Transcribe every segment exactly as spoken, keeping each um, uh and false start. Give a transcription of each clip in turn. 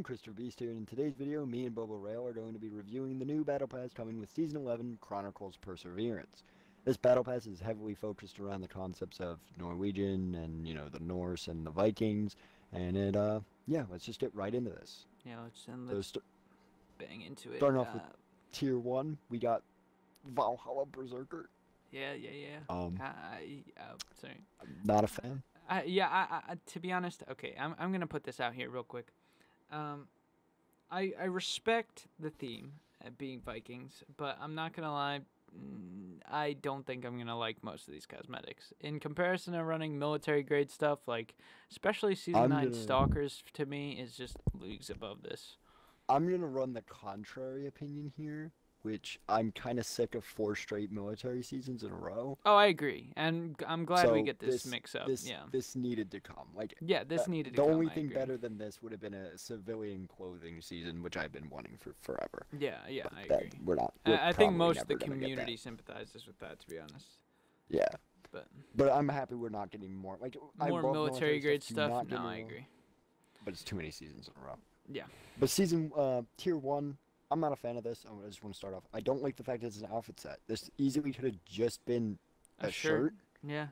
I'm Christopher Beast here, and in today's video, me and Bobo Rail are going to be reviewing the new Battle Pass coming with Season eleven, Chronicles Perseverance. This Battle Pass is heavily focused around the concepts of Norwegian and, you know, the Norse and the Vikings, and it, uh, yeah, let's just get right into this. Yeah, let's, and let's so bang into it. Starting uh, off with Tier one, we got Valhalla Berserker. Yeah, yeah, yeah. Um, I, uh, sorry. I'm not a fan. I, yeah, I, I, to be honest, okay, I'm, I'm going to put this out here real quick. Um, I, I respect the theme of being Vikings, but I'm not going to lie, I don't think I'm going to like most of these cosmetics. In comparison to running military-grade stuff, like, especially Season nine Stalkers, to me, is just leagues above this. I'm going to run the contrary opinion here, which I'm kind of sick of four straight military seasons in a row. Oh, I agree. And I'm glad so we get this, this mix up. This, yeah. This needed to come. Like, yeah, this uh, needed to the come. The only I thing agree. better than this would have been a civilian clothing season, which I've been wanting for forever. Yeah, yeah, but I agree. We're not, we're I think most of the community sympathizes with that, to be honest. Yeah. But but I'm happy we're not getting more. Like, more I military, military grade stuff? stuff. No, I agree. More, but it's too many seasons in a row. Yeah. But season uh, tier one... I'm not a fan of this. I just want to start off. I don't like the fact that it's an outfit set. This easily could have just been a, a shirt. shirt. Yeah.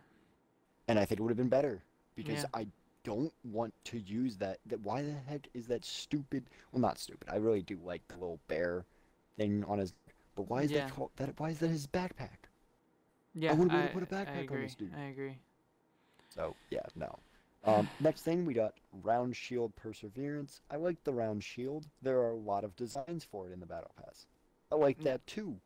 And I think it would have been better because yeah. I don't want to use that. That why the heck is that stupid? Well, not stupid. I really do like the little bear thing on his. But why is yeah. that called that? Why is that his backpack? Yeah, I wouldn't be able to put a backpack on this dude. I agree. So yeah, no. Um, next thing, we got Round Shield Perseverance. I like the Round Shield. There are a lot of designs for it in the Battle Pass. I like that, too.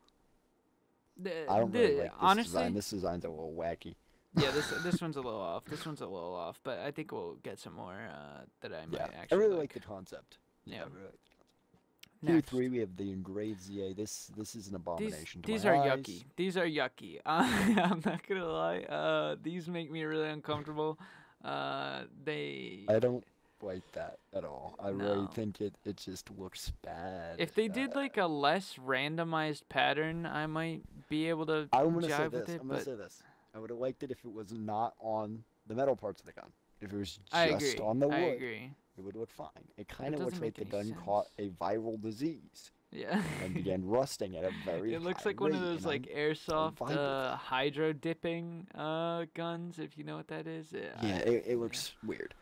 The, I don't the, really like this honestly, design. This design's a little wacky. Yeah, this this one's a little off. This one's a little off, but I think we'll get some more uh, that I might yeah, actually I really like. like the concept. Yeah. yeah I really like the concept. Tier three, we have the Engraved Z A. This this is an abomination these, to my These are eyes. yucky. These are yucky. Uh, I'm not going to lie. Uh, these make me really uncomfortable. Uh, they. I don't like that at all. I no. really think it, it just looks bad. If they did uh, like a less randomized pattern, I might be able to jive with it. I'm gonna but... say this. I would have liked it if it was not on the metal parts of the gun. If it was just I agree. on the wood, I agree. it would look fine. It kind of looks like the gun sense. caught a viral disease. Yeah. And began rusting at a very. It looks high like one of those like I'm, airsoft uh, hydro dipping uh, guns, if you know what that is. Yeah, yeah it, it looks yeah. weird.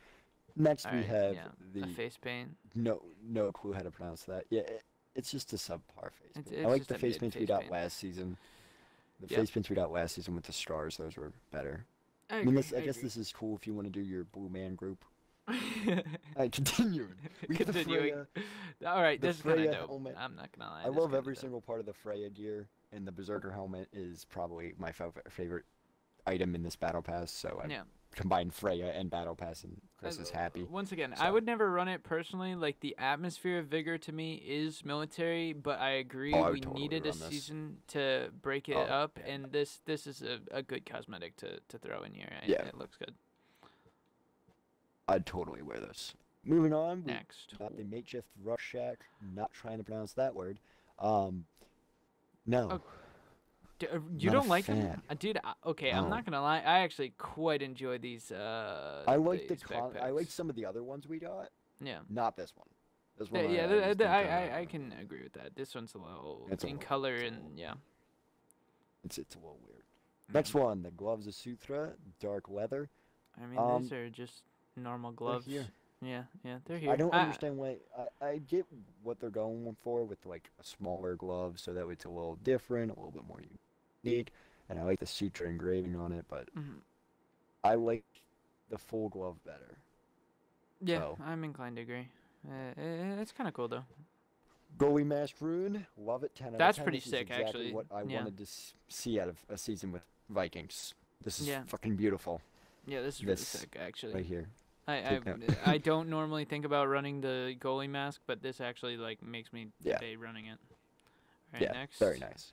Next All we right, have yeah. the a face paint. No, no clue how to pronounce that. Yeah, it, it's just a subpar face paint. It's, it's I like the face paints we got paint. last season. The yep. face paints we got last season with the stars; those were better. I, agree, I, mean, this, I, I guess agree. this is cool if you want to do your blue man group. Alright, continuing. We Continuing. Alright, this is kind of dope. I'm not gonna lie. I love every single part of the Freya gear, and the Berserker helmet is probably my favorite item in this Battle Pass, so I yeah. combined Freya and Battle Pass, and Chris I, is happy. Once again, so. I would never run it personally. Like, the atmosphere of Vigor to me is military, but I agree oh, I we totally needed a this. season to break it oh, up, yeah. and this this is a, a good cosmetic to, to throw in here. I, yeah. It looks good. I'd totally wear this. Moving on, we next got the makeshift rush shack. Not trying to pronounce that word. Um, no, oh, you don't like them, dude. Okay, no. I'm not gonna lie. I actually quite enjoy these. Uh, I like the con I like some of the other ones we got. Yeah, not this one. This one, yeah, I, yeah, I, the, I, I, I can agree with that. This one's a little it's in a little, color little, and yeah, it's it's a little weird. Mm. Next one, the Gloves of Sutra, dark leather. I mean, um, these are just. Normal gloves. Yeah, yeah, they're here. I don't I, understand why. I, I get what they're going for with like a smaller glove, so that it's a little different, a little bit more unique. And I like the sutra engraving on it, but mm-hmm. I like the full glove better. Yeah, so. I'm inclined to agree. Uh, it's kind of cool though. Goalie mask rune, love it. Ten. That's out of ten. pretty this sick, exactly actually. What I yeah. wanted to see out of a season with Vikings. This is yeah. fucking beautiful. Yeah, this is really this sick actually. Right here. I I, I don't normally think about running the goalie mask, but this actually like makes me yeah. stay running it. All right, yeah, next. Very nice.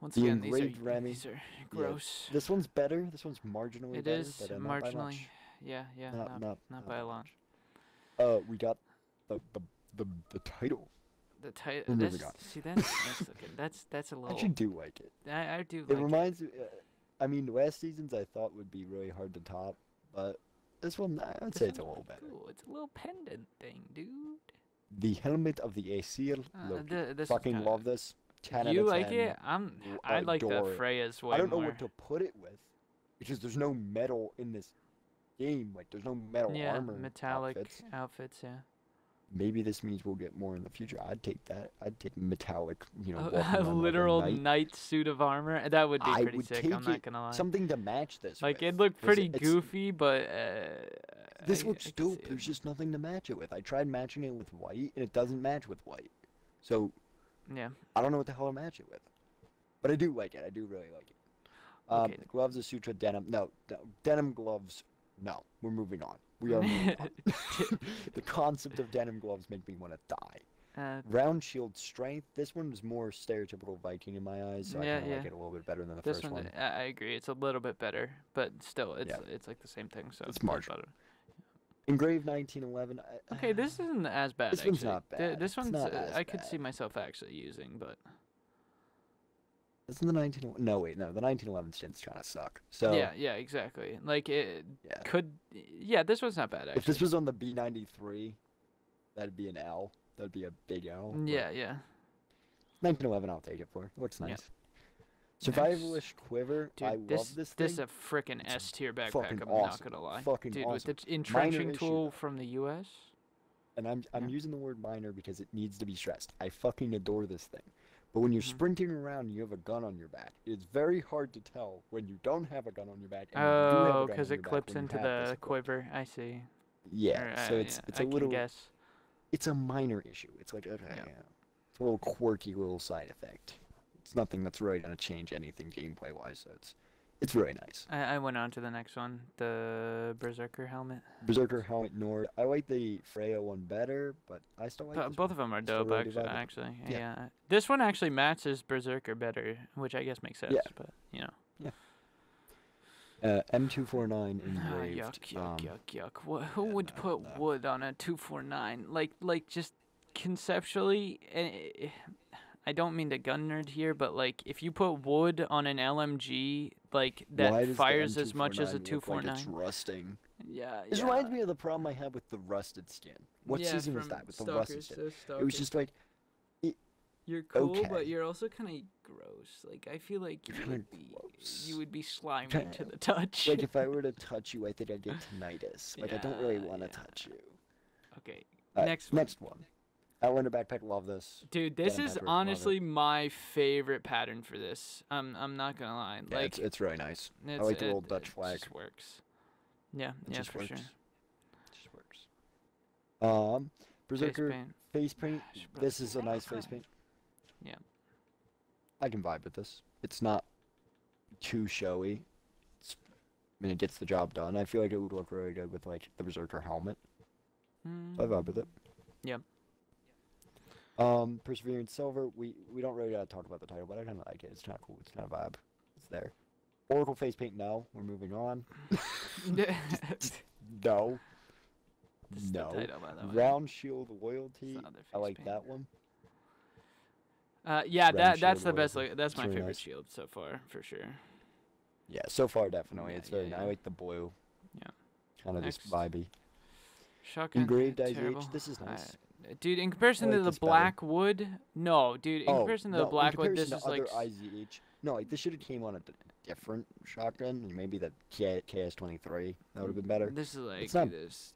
Once the again, these are, Remy, these are gross. Yeah. This one's better. This one's marginally it better. It is better, marginally. Not by much. Yeah, yeah. Not, not, not, not by a lot. Uh, we got the the the, the title. The title. See that? That's okay. That's that's a little. I actually do like it. I I do. It like reminds it. me. Uh, I mean, last seasons I thought would be really hard to top, but. This one, I would say it's a little better. Cool. It's a little pendant thing, dude. The Helmet of the Aesir. Uh, Look, th this fucking kinda... love this. ten you like it? I'm. I like the Freya's way more. I don't know more. what to put it with, because there's no metal in this game. Like, there's no metal yeah, armor. Yeah, metallic outfits. outfits. Yeah. Maybe this means we'll get more in the future. I'd take that. I'd take metallic, you know, a literal like a knight. knight suit of armor. That would be I pretty would sick. Take I'm not gonna lie. Something to match this. Like with. it looked pretty it's, goofy, it's, but uh, this I, looks I dope. There's just nothing to match it with. I tried matching it with white, and it doesn't match with white. So yeah, I don't know what the hell to match it with, but I do like it. I do really like it. Um, okay. The gloves of Sutra denim. No, no, denim gloves. No, we're moving on. We are moving on. The concept of denim gloves make me want to die. Uh, Round Shield Strength. This one is more stereotypical Viking in my eyes, so yeah, I kind of yeah. like it a little bit better than the this first one. one. I agree. It's a little bit better, but still, it's yeah. it's like the same thing. So it's, it's marginal. Engraved nineteen eleven. I, okay, this isn't as bad. This actually. one's not bad. Th this one's. Uh, I could bad. see myself actually using, but. Isn't the nineteen? No, wait, no. The nineteen eleven stints kind of suck. So yeah, yeah, exactly. Like it yeah. could. Yeah, this one's not bad. Actually, if this was on the B ninety-three, that'd be an L. That'd be a big L. Yeah, yeah. nineteen eleven, I'll take it for. Looks nice. Yep. Survivalist quiver. Dude, I love this, this thing. This is a freaking S tier backpack. I'm awesome. not gonna lie. Fucking Dude, awesome. with the entrenching minor tool issue. from the U S. And I'm I'm yeah. using the word minor because it needs to be stressed. I fucking adore this thing. But when you're mm-hmm. sprinting around, and you have a gun on your back. It's very hard to tell when you don't have a gun on your back. And oh, because it clips into the quiver. I see. Yeah, or, so uh, it's it's yeah, a I little. Guess. It's a minor issue. It's like okay, yeah. yeah, it's a little quirky little side effect. It's nothing that's really gonna change anything gameplay wise. So it's it's really nice. I, I went on to the next one, the Berserker Helmet. Berserker Helmet Nord. I like the Freya one better, but I still like. But this both one. of them are dope, really actually. actually. Yeah. yeah. This one actually matches Berserker better, which I guess makes sense. Yeah. But you know. Yeah. Uh, M two forty-nine engraved. Ah, yuck! Yuck! Um, yuck! Yuck! What, who yeah, would no, put no. wood on a two forty-nine? Like, like just conceptually. Uh, I don't mean to gun nerd here, but like if you put wood on an L M G, like that fires as much as a two forty-nine. Like it's rusting. Yeah. This yeah. reminds me of the problem I had with the rusted skin. What yeah, season was that with the rusted skin? It was just like, it, you're cool, okay. but you're also kind of gross. Like I feel like you would be, you would be slimy to the touch. Like if I were to touch you, I think I'd get tinnitus. Like yeah, I don't really want to yeah. touch you. Okay. Right, next one. Next one. Outlander backpack, love this. Dude, this Denim is backpack, honestly my favorite pattern for this. I'm I'm not gonna lie. Yeah, like it's, it's really nice. It's, I like the it, old Dutch flag. It just works. Yeah, it yeah, just for works. sure. It just works. Um, Berserker face paint. Face paint. Gosh, this is a nice face paint. Yeah. I can vibe with this. It's not too showy. It's, I mean, it gets the job done. I feel like it would look really good with like the Berserker helmet. Mm. So I vibe with it. Yeah. Um, Perseverance Silver, we, we don't really gotta talk about the title, but I kinda like it. It's kinda cool, it's kinda vibe. It's there. Oracle face paint, no. We're moving on. no. That's no. Title, Round Shield Loyalty, I like paint. that one. Uh, yeah, Round that that's the loyalty. best, like, that's it's my really favorite nice. shield so far, for sure. Yeah, so far, definitely. Yeah, it's yeah, very yeah. I like the blue. Yeah. Kinda Next. just vibey. Shotgun, Engraved I Z H, this is nice. I, Dude, in comparison like to the black better. wood, no, dude. In oh, comparison to no, the black wood, this is like I Z H. No, like this should have came on a different shotgun, maybe the K S Twenty Three. That would have been better. This is like it's not, this.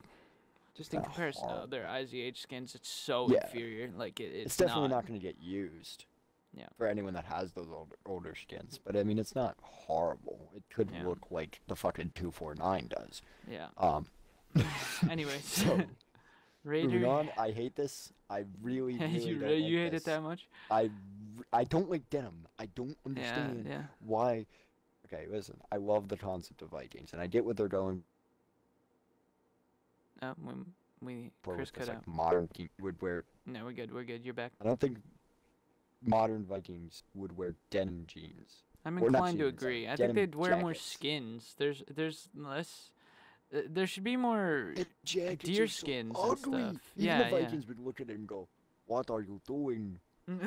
Just in uh, comparison to their I Z H skins, it's so yeah. inferior. Like it, it's, it's definitely not, not going to get used. Yeah. For anyone that has those older older skins, but I mean, it's not horrible. It could yeah. look like the fucking two four nine does. Yeah. Um. anyway. So. Raider. Moving on, I hate this. I really, really you, don't you like hate this. it that much? I, I don't like denim. I don't understand yeah, yeah. why. Okay, listen. I love the concept of Vikings, and I get what they're going. Uh, we, we Chris cut like out. Modern would wear. No, we're good. We're good. You're back. I don't think modern Vikings would wear denim jeans. I'm inclined to jeans, agree. Like I think they'd wear jackets. more skins. There's, there's less. There should be more deer skins so and stuff. Even yeah, the Vikings yeah. would look at it and go, "What are you doing?"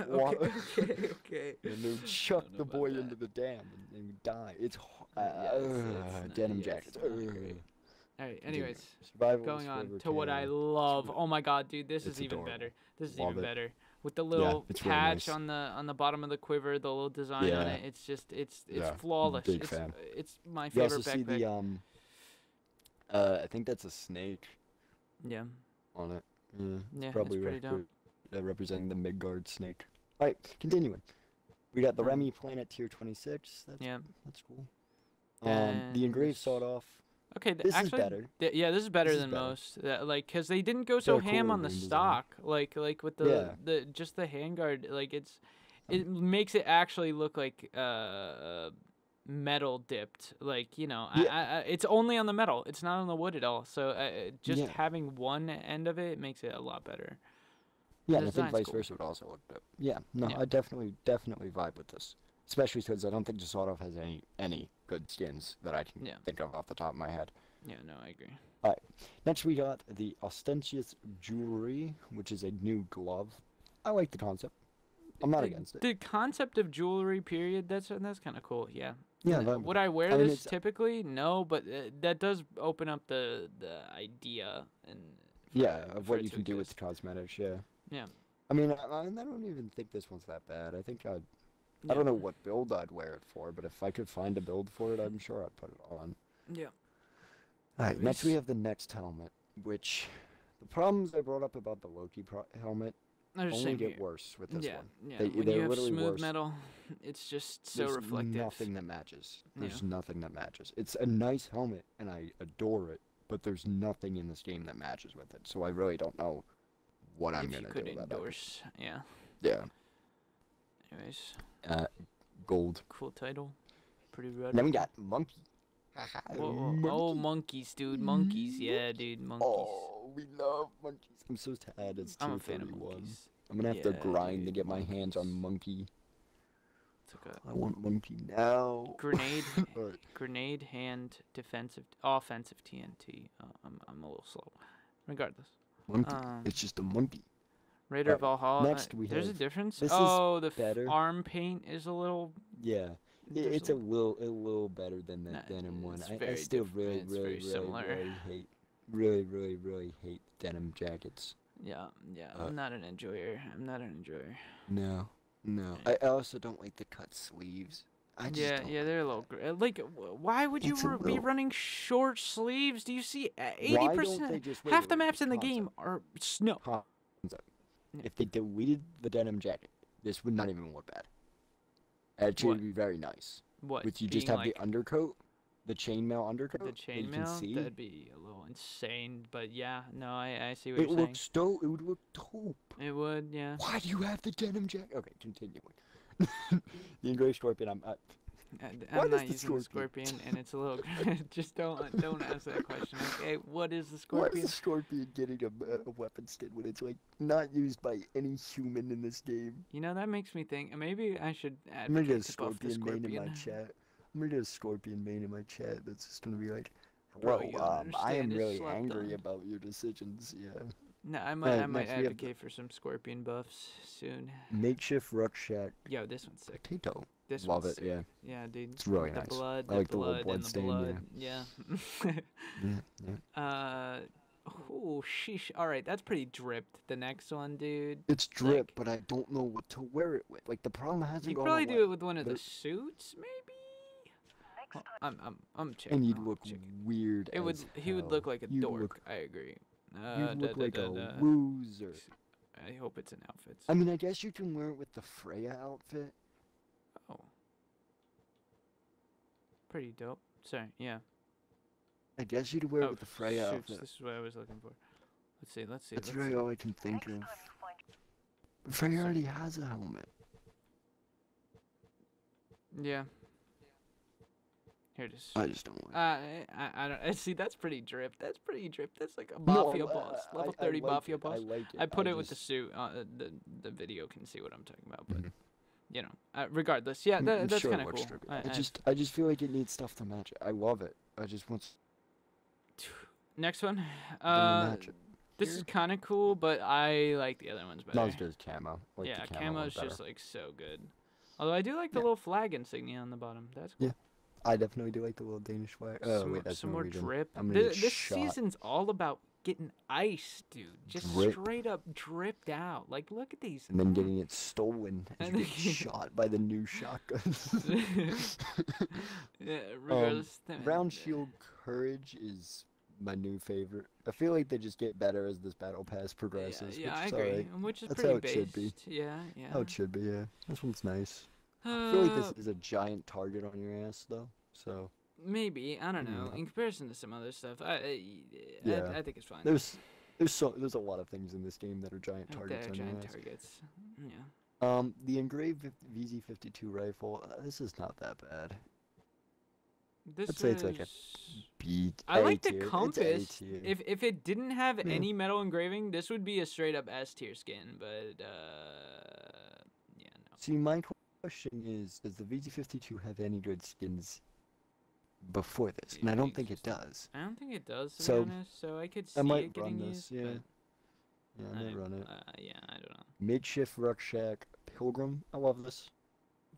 What? okay, okay, okay. And they would chuck the boy into the dam and, and die. It's uh, yeah, it's, it's uh, not, denim yeah, jackets. Uh, Alright, anyways, going on to what I love. Oh my god, dude, this is even better. This is even better. With the little patch on the on the bottom of the quiver, the little design on it. It's just it's it's flawless. It's it's my favorite backpack. You also see the um uh I think that's a snake. Yeah. On it. Yeah. Yeah, probably pretty dope. Representing the Midgard snake. All right, continuing. We got the Remy planet tier twenty-six. That's, yeah, that's cool. Um, and the engraved sawed off. Okay, the, this actually, is better. Th yeah, this is better this than is better. most. That, like, cause they didn't go so, so ham cool on the stock. Design. Like, like with the yeah. the just the handguard. Like, it's it um, makes it actually look like uh metal dipped. Like, you know, yeah. I, I, it's only on the metal. It's not on the wood at all. So uh, just yeah. having one end of it makes it a lot better. Yeah, and I think vice cool. versa would also look good. Yeah, no, yeah. I definitely, definitely vibe with this. Especially because I don't think Jasodov has any any good skins that I can yeah. think of off the top of my head. Yeah, no, I agree. All right, next we got the Ostentatious Jewelry, which is a new glove. I like the concept. I'm not the, against it. The concept of jewelry, period, that's that's kind of cool, yeah. Yeah. That, would I wear I mean, this typically? No, but uh, that does open up the, the idea. and for, Yeah, of what you can exist. do with the cosmetics, yeah. Yeah, I mean, I, I don't even think this one's that bad. I think I'd, yeah. I don't know what build I'd wear it for, but if I could find a build for it, I'm sure I'd put it on. Yeah. All right, next we have the next helmet, which the problems I brought up about the Loki pro helmet only get here. worse with this yeah, one. Yeah, they, when you have smooth worse. metal, it's just so There's reflective. There's nothing that matches. There's yeah. nothing that matches. It's a nice helmet, and I adore it, but there's nothing in this game that matches with it, so I really don't know what I'm gonna do about endorse. That. Yeah. Yeah. Anyways. Uh, gold. Cool title. Pretty rad. Then we got monkey. whoa, whoa. monkey. Oh, monkeys, dude. Monkeys. Yeah, dude. Monkeys. Oh, we love monkeys. I'm so sad. It's two thirty-one. I'm a fan of monkeys. I'm gonna have yeah, to grind dude. to get my hands on monkey. It's okay. I want monkey now. Grenade. right. Grenade hand defensive offensive T N T. Uh, I'm I'm a little slow. Regardless. Monkey. Um, it's just a monkey. Raider right. Valhalla. Next we There's have, a difference. This oh, is the better. arm paint is a little. Yeah, it, it's a little, a little better than the nah, denim one. I, I still really, really, really, really hate, really, really, really hate denim jackets. Yeah, yeah. Uh, I'm not an enjoyer. I'm not an enjoyer. No, no. I also don't like the cut sleeves. I just yeah, yeah, they're a little gr like. Why would you little... be running short sleeves? Do you see eighty percent, half the maps in the concept. game are snow. Concept. If they deleted the denim jacket, this would not even look bad. Actually, would be very nice. What? With you Being just have like... the undercoat, the chainmail undercoat. The chainmail. That That'd be a little insane, but yeah, no, I I see what it you're saying. It looks dope. It would look dope. It would, yeah. Why do you have the denim jacket? Okay, continuing. The engraved scorpion. I'm not. I'm Why not using the scorpion? scorpion, and it's a little. Just don't don't ask that question. Like, hey, what is the scorpion? Why is the scorpion getting a, a weapon skin when it's like not used by any human in this game? You know, that makes me think. Maybe I should add. I'm gonna get a scorpion, scorpion main in my chat. I'm gonna get a scorpion main in my chat. That's just gonna be like, bro, bro um, I am it's really angry on. about your decisions. Yeah. No, I might, right, I might advocate for some scorpion buffs soon. Makeshift rucksack. Yo, this onene's sick. Potato. This Love one's it, sick. yeah. Yeah, dude. It's really the nice. Blood, I like the blood, the blood stain. Blood. Yeah. Yeah. yeah, yeah. Uh, oh, sheesh. All right, that's pretty dripped. The next one, dude. It's drip, like, but I don't know what to wear it with. Like, the problem hasn't you gone You probably away. do it with one of There's... the suits, maybe? Well, I'm, I'm, I'm checking. And you'd look checking. weird It would. Hell. He would look like a you dork, look... I agree. Uh, you look da, like da, da, da. a loser. I hope it's an outfit. I mean, I guess you can wear it with the Freya outfit. Oh. Pretty dope. Sorry, yeah. I guess you'd wear oh, it with the Freya shoots. outfit. This is what I was looking for. Let's see, let's see. That's let's really see. all I can think of. But Freya already has a helmet. Yeah. Here it is. I just don't want it. Uh, I, I don't. See, that's pretty drip. That's pretty drip. That's like a mafia no, boss, level I, I, thirty I like mafia it. boss. I like it. I put I it just... with the suit. Uh, the the video can see what I'm talking about, but mm-hmm. you know, uh, regardless, yeah, that, that's sure kind of cool. Trippy. I, I just I just feel like it needs stuff to match it. I love it. I just want. Next one. Uh, this Here. is kind of cool, but I like the other ones better. No, it's just camo. Like yeah, camo is just like so good. Although I do like the yeah. little flag insignia on the bottom. That's cool. Yeah. I definitely do like the little Danish flag. Oh, some, wait, that's some more drip. I'm gonna get this shot. Season's all about getting ice, dude. Just drip. Straight up dripped out. Like, look at these. And then getting it stolen and getting shot by the new shotguns. Yeah, regardless. Um, Round Shield Courage is my new favorite. I feel like they just get better as this battle pass progresses. Yeah, yeah, which, I agree. Right. Which is that's pretty how based. It should be. Yeah, yeah. How it should be, yeah. This one's nice. Uh, I feel like this is a giant target on your ass, though. So maybe I don't know. Yeah. In comparison to some other stuff, I I, yeah. I, I think it's fine. There's there's so there's a lot of things in this game that are giant targets. They're giant your targets. Ass. Yeah. Um, the engraved V Z Fifty Two rifle. Uh, this is not that bad. This I'd say is... it's like a B. I like the compass. If if it didn't have yeah. any metal engraving, this would be a straight up S tier skin. But uh, yeah, no. See, my question is: does the V Z Fifty Two have any good skins before this? And I don't think it does. I don't think it does, to so, be honest, so I could see I might it getting run this, used, yeah. Yeah, I might I, run it. Uh, yeah, I don't know. Midshift Rucksack Pilgrim. I love this.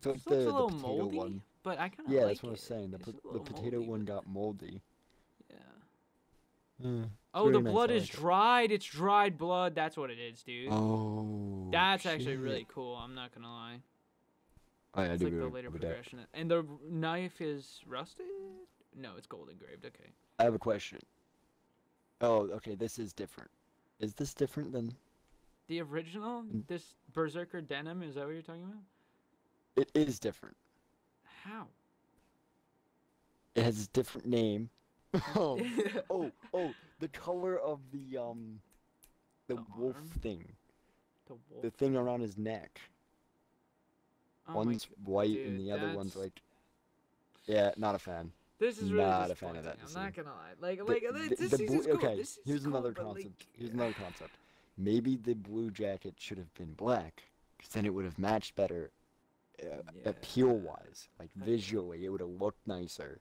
So this the, looks a the little moldy, one. But I kind of yeah, like that's what it. I was saying. The, po the potato moldy, one got moldy. Yeah. Mm, oh, the nice blood is dried. It's dried blood. That's what it is, dude. Oh. That's shit. Actually really cool. I'm not going to lie. Oh, yeah, it's I like do the really later progression. That. And the knife is rusted? No, it's gold engraved. Okay. I have a question. Oh, okay. This is different. Is this different than the original? This Berserker denim? Is that what you're talking about? It is different. How? It has a different name. oh, oh, oh! The color of the um, the, the wolf arm? Thing. The wolf. The thing around his neck. Oh one's white dude, and the other that's... one's like, yeah, not a fan. This is really not a fan of that. I'm not gonna lie. Like, like the, the, this the season's cool. Okay, this here's cool, another concept. Like... Here's another concept. Maybe the blue jacket should have been black, because then it would have matched better, uh, yeah. appeal-wise. Like visually, it would have looked nicer.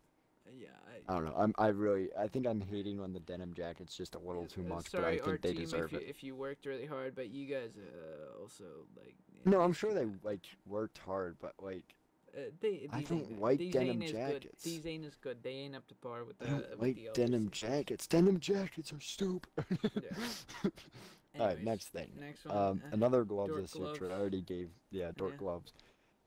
Yeah. I, I don't know. I'm. I really. I think I'm hating on the denim jackets just a little too much, sorry, but I think they deserve if you, it. If you worked really hard, but you guys uh, also like. Yeah, no, I'm sure they like worked hard, but like. Uh, they. I think white these denim jackets. Good. These ain't as good. They ain't up to par with the. I don't uh, like the denim jackets. Denim jackets are stupid. Yeah. Alright, next thing. Next one. Um, uh, another Gloves of Sutra. I already gave. Yeah, Dork yeah. Gloves.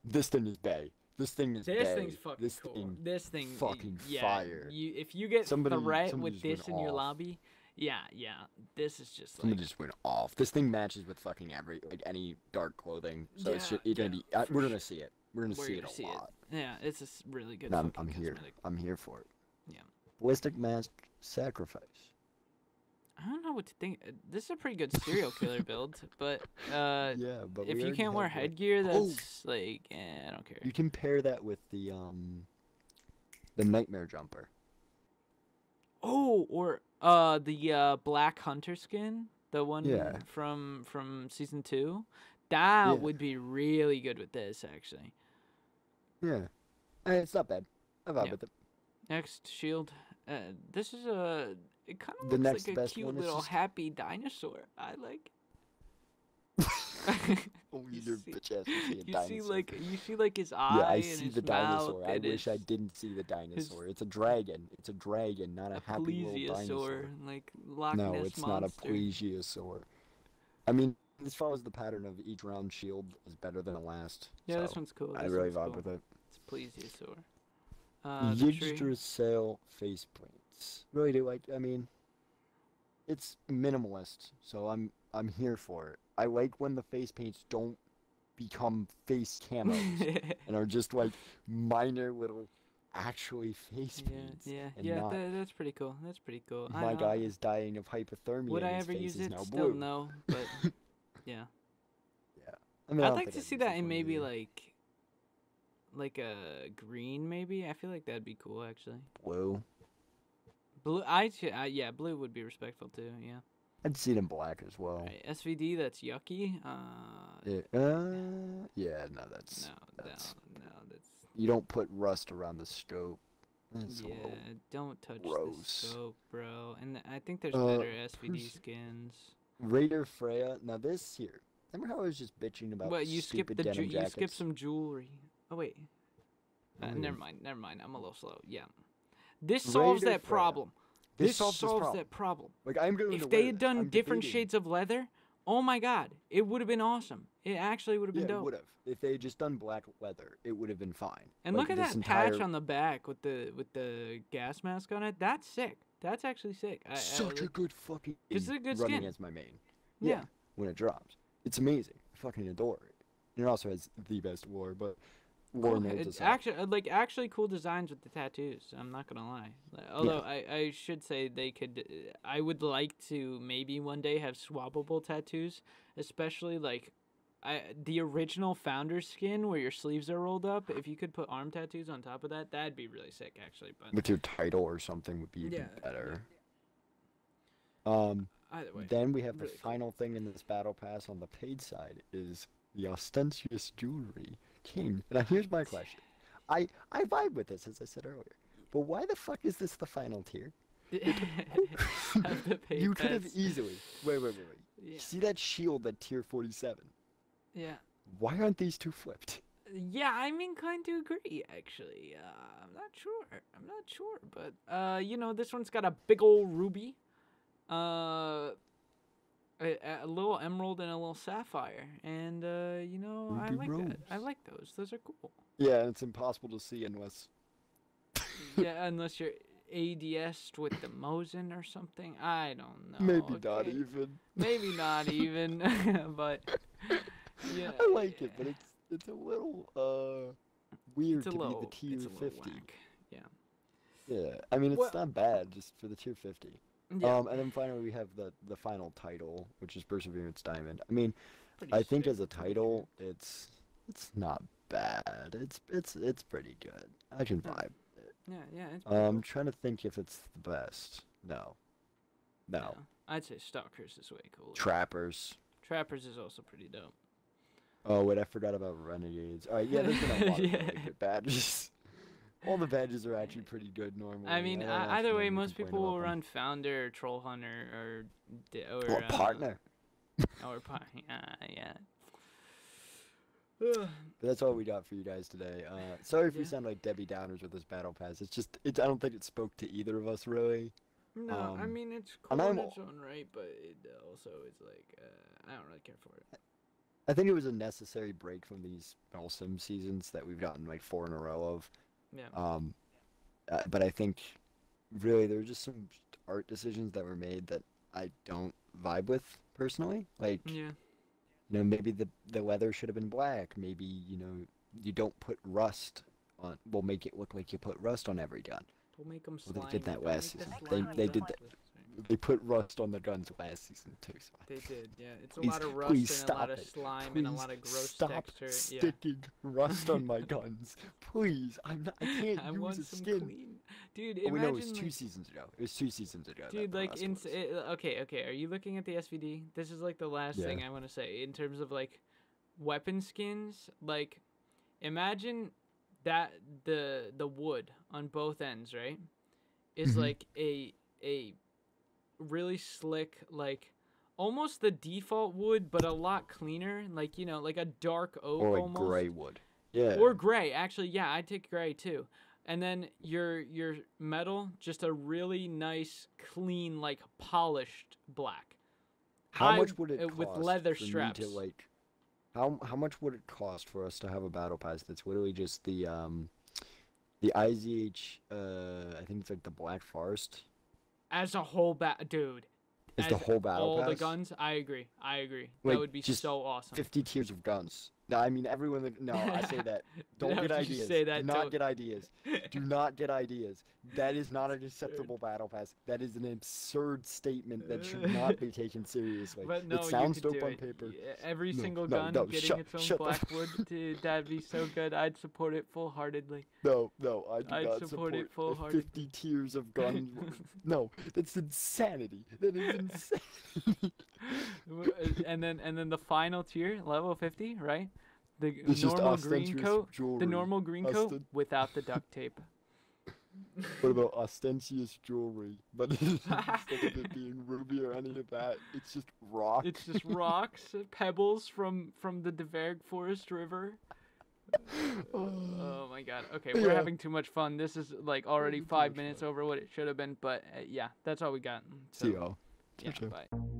This thing is bae. This thing is This day. thing's fucking this cool. Thing this thing fucking yeah, fire. You, if you get somebody, threat somebody with this in off. your lobby, yeah, yeah. This is just somebody like... just went off. This thing matches with fucking every like any dark clothing. So yeah, it's just, it's yeah, gonna be I, we're sure. gonna see it. We're gonna we're see gonna it a see lot. It. Yeah, it's just really good. No, I'm, I'm here. I'm here for it. Yeah. Ballistic Mask Sacrifice. I don't know what to think. This is a pretty good serial killer build, but uh, yeah, but if you can't wear headgear, that's oh. like, eh, I don't care. You can pair that with the um, the Nightmare Jumper. Oh, or uh, the uh, Black Hunter skin, the one yeah. from from season two, that yeah. would be really good with this actually. Yeah, I mean, it's not bad. I vibe yeah. with it. Next shield. Uh, this is a. It kind of the looks like a cute little just... happy dinosaur. I like. Oh, you, you see, bitch ass see a you see like you see like his eye. Yeah, I see the dinosaur. I wish I didn't see the dinosaur. It's a dragon. It's a dragon, not a, a happy little dinosaur. Like Loch Ness no, it's monster. Not a plesiosaur. I mean, this follows the pattern of each round shield is better than the last. Yeah, so this one's cool. This I really vibe cool. with it. It's a plesiosaur. Uh, Yggdrasil sail faceplate. Really do like I mean it's minimalist, so I'm I'm here for it. I like when the face paints don't become face camos and are just like minor little actually face yeah, paints. Yeah, yeah, not, that, that's pretty cool. That's pretty cool. My guy is dying of hypothermia. Would I ever use it? Still blue. No, but yeah. Yeah. I mean, I'd I like to see that in maybe either. like like a green maybe. I feel like that'd be cool actually. Blue. Blue, I, I yeah, blue would be respectful too. Yeah, I'd see it in black as well. Right, S V D, that's yucky. Uh, yeah, uh, yeah, no, that's no, that's, no, no, that's. You don't put rust around the scope. That's yeah, don't touch gross. the scope, bro. And I think there's uh, better S V D skins. Raider Freya. Now this here, remember how I was just bitching about? Well, you skipped the denim jackets? You skipped some jewelry. Oh wait. Uh, never mind, never mind. I'm a little slow. Yeah. This solves Raider that Freya. problem. This, this solves, solves problem. that problem. Like I'm going If to they had done I'm different debating. shades of leather, oh my god, it would have been awesome. It actually would have been yeah, dope. It would have. If they had just done black leather, it would have been fine. And like look at that entire... patch on the back with the with the gas mask on it. That's sick. That's actually sick. I, Such I, I, a good fucking. This is a good running skin. As my main. Yeah. yeah. When it drops, it's amazing. I fucking adore it. And it also has the best war, but. Cool. It's actually like actually cool designs with the tattoos. I'm not gonna lie. Although yeah. I, I should say they could. I would like to maybe one day have swappable tattoos, especially like, I the original Founder skin where your sleeves are rolled up. If you could put arm tattoos on top of that, that'd be really sick actually. But with your title or something would be yeah. even better. Yeah. Um. Either way. Then we have really the final cool. thing in this battle pass on the paid side is the ostentatious jewelry. King. Now here's my question. I I vibe with this as I said earlier, but why the fuck is this the final tier? You could have easily. Wait wait wait wait. Yeah. See that shield at tier forty-seven? Yeah. Why aren't these two flipped? Yeah, I'm inclined to agree actually. Uh, I'm not sure. I'm not sure, but uh, you know this one's got a big old ruby, uh, a, a little emerald and a little sapphire, and uh, you know ruby I like rose. that. I like those. Those are cool. Yeah, and it's impossible to see unless. yeah, unless you're A D S'd with the Mosin or something. I don't know. Maybe okay. not even. Maybe not even, but. Yeah, I like yeah. it, but it's it's a little uh weird to low, be the tier it's a fifty. Whack. Yeah. Yeah, I mean it's well, not bad just for the tier fifty. Yeah. Um, and then finally we have the, the final title, which is Perseverance Diamond. I mean, pretty I sick. think as a title, it's it's not bad. It's it's it's pretty good. I can vibe with it. Yeah, yeah. It's um, I'm trying to think if it's the best. No, no. no. I'd say Stalkers is way cooler. Trappers. Trappers is also pretty dope. Oh wait, I forgot about Renegades. All right, yeah, there's been a lot yeah. of really good badges. All the badges are actually pretty good normally. I mean, I either way, most people will run Founder, or Troll Hunter, or... Or, or uh, Partner. Or Partner, uh, yeah. But that's all we got for you guys today. Uh, sorry if yeah. we sound like Debbie Downers with this Battle Pass. It's just, it's, I don't think it spoke to either of us, really. No, um, I mean, it's cool in its own right, but it also is like, uh, I don't really care for it. I think it was a necessary break from these awesome seasons that we've gotten like four in a row of. Yeah. Um, uh, but I think really there were just some art decisions that were made that I don't vibe with personally. Like, yeah. you know, maybe the the leather should have been black. Maybe you know you don't put rust on. We'll make it look like you put rust on every gun. We'll make them. Well, they did that last season. They they did that. They put rust on the guns last season too. So they did, yeah. It's a please, lot of rust and stop a lot of slime please and a lot of gross stop texture. Stop sticking yeah. rust on my guns, please. I'm not. I can't I use want a some skin. Clean. Dude, imagine. Oh, no, it was two like, seasons ago. It was two seasons ago. Dude, like, in, it, okay, okay. Are you looking at the S V D? This is like the last yeah. thing I want to say in terms of like weapon skins. Like, imagine that the the wood on both ends, right, is mm-hmm. like a a really slick, like almost the default wood but a lot cleaner, like, you know, like a dark oak or like almost gray wood, yeah, or gray actually, yeah, I'd take gray too. And then your your metal, just a really nice clean, like polished black. How I, much would it cost with leather straps to, like, how how much would it cost for us to have a battle pass that's literally just the um the I Z H, uh I think it's like the Black Forest as a whole bat, dude. As the whole battle all pass? All the guns, I agree. I agree. Like, that would be just so awesome. fifty tiers of guns. No, I mean, everyone... That, no, I say that. Don't no, get ideas. Say that, Do not don't. get ideas. Do not get ideas. That is not an acceptable battle pass. That is an absurd statement that should not be taken seriously. But no, it sounds dope do on it. paper. Every no, single no, gun no, getting shut, its own blackwood, dude, that'd be so good. I'd support it full-heartedly. No, no, I do I'd not support, support it full-heartedly. fifty tiers of guns. No, that's insanity. That is insanity. and then and then the final tier, level fifty, right? The it's normal green coat, jewelry. the normal green Ostent coat without the duct tape. What about ostentatious jewelry? But instead of it being ruby or any of that, it's just rocks. It's just rocks, pebbles from from the Dverg Forest River. Oh my god. Okay, we're yeah. having too much fun. This is like already five minutes over what it should have been, but uh, yeah, that's all we got. So, see y'all. Yeah, bye.